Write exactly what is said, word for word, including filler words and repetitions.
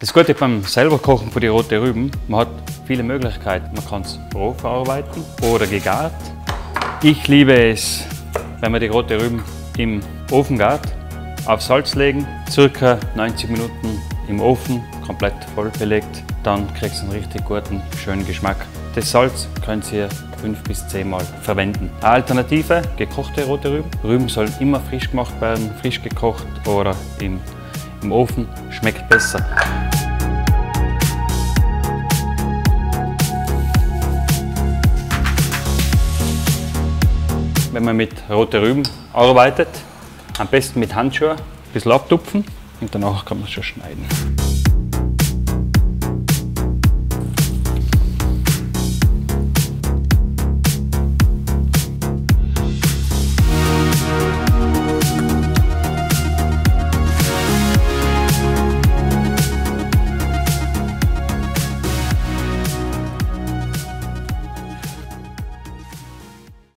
Das Gute beim selber Kochen für die roten Rüben, man hat viele Möglichkeiten. Man kann es roh verarbeiten oder gegart. Ich liebe es, wenn man die roten Rüben im Ofen gart, auf Salz legen, ca. neunzig Minuten im Ofen, komplett voll belegt. Dann kriegt es einen richtig guten, schönen Geschmack. Das Salz könnt ihr fünf bis zehn Mal verwenden. Eine Alternative, gekochte rote Rüben. Rüben sollen immer frisch gemacht werden, frisch gekocht oder im Im Ofen, schmeckt besser. Wenn man mit roten Rüben arbeitet, am besten mit Handschuhen ein bisschen abtupfen und danach kann man es schon schneiden.